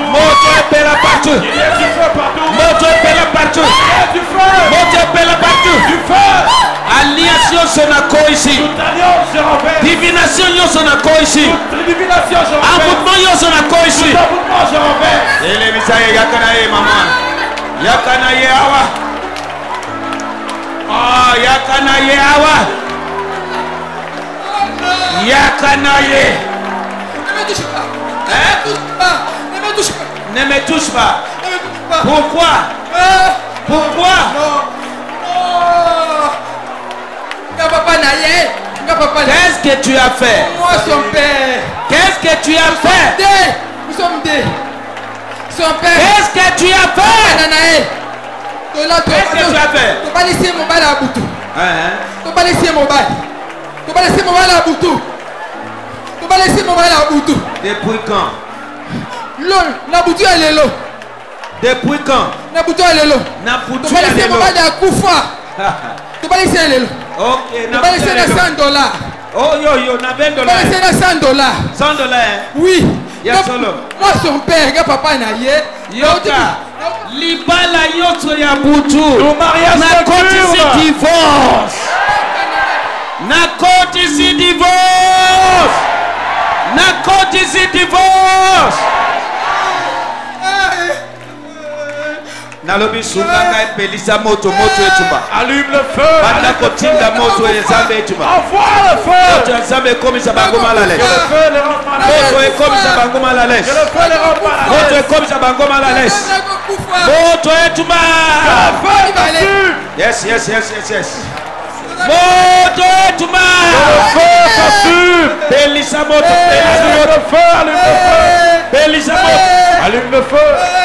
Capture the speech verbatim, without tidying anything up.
Mon Dieu pèle partout. Mon Dieu pèle partout. Mon Dieu pèle partout. Du feu. Alliation Sonako ici. Divination Sonako ici. Envoûtement Sonako ici. Ele misaye yakanaye maman. Yakanaye awa. Ah yakanaye awa. Yakanaye. Ne me touche pas. Hein? Ne me touche pas. Ne me touche pas. Ne me touche pas. Pourquoi? Ah. Pourquoi? Non. Non. Qu'est-ce que tu as fait? Moi, son père. Qu'est-ce que tu as fait? Nous sommes deux. Nous sommes deux. Son père. Qu'est-ce que tu as fait? Qu'est-ce que tu as fait? Tu vas laisser mon bal à Boutou. Tu vas laisser mon bal. Tu vas laisser mon bal à Boutou. Tu vas laisser mon bal à Boutou. Depuis quand? L'eau, Naboutou à l'élo. Depuis quand? Naboutou à l'élo. Tu vas laisser mon bal à Koufa. Tu vas laisser l'élo. Ok, tu vas laisser la cent dollars. Oh yo yo, na vingt dollars. Tu vas laisser la cent dollars. cent dollars. Oui. Moi son père, regarde papa naïe. Yoka. Libala yoto ya Boutou. Ton mariage se court. Divorce. N'accorde ici divorce. N'accorde ici divorce. Nalobi sunganga et pelisa moto moto etumba. Allume le feu. Banda kotinda moto ezambe etumba. Envoie le feu. Moto ezambe comme ça bangoma la lèche. Le feu les rend malades. Moto est comme ça bangoma la lèche. Le feu les rend malades. Moto est comme ça bangoma la lèche. Moto etumba. Le feu. Yes yes yes yes yes. Moto etuma. Le feu s'assume. Pelisa moto. Pelisa moto. Allume le feu. Pelisa moto. Allume le feu.